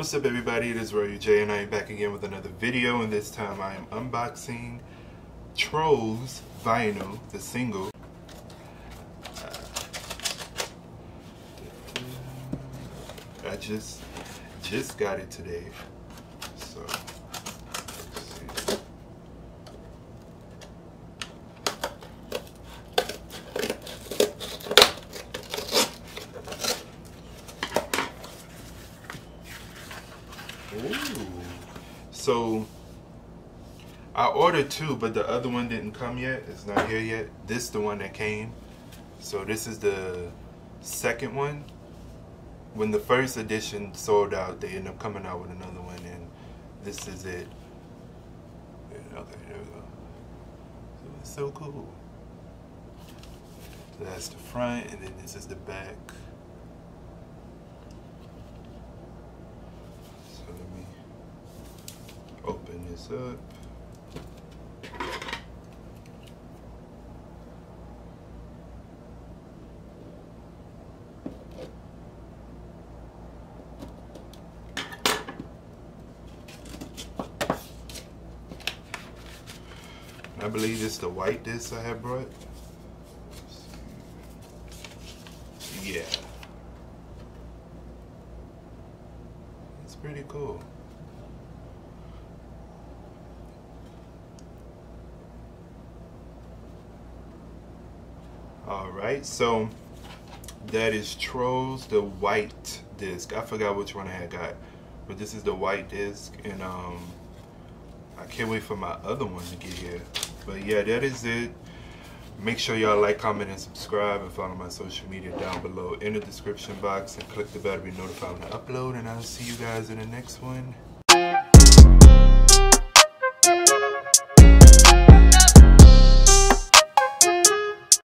What's up everybody, it is Royaljayy and I am back again with another video, and this time I am unboxing Trolls vinyl, the single. I just got it today, so let's see. Ooh. So I ordered two, but the other one didn't come yet. It's not here yet. This is the one that came. So this is the second one. When the first edition sold out, they ended up coming out with another one, and this is it. Okay, there we go. It's so cool. So that's the front, and then this is the back. Open this up. I believe it's the white disc I have brought. Yeah. It's pretty cool. Alright, so that is Trolls, the white disc. I forgot which one I had got, but this is the white disc, and I can't wait for my other one to get here. But yeah, that is it. Make sure y'all like, comment, and subscribe, and follow my social media down below in the description box, and click the bell to be notified when I upload, and I'll see you guys in the next one.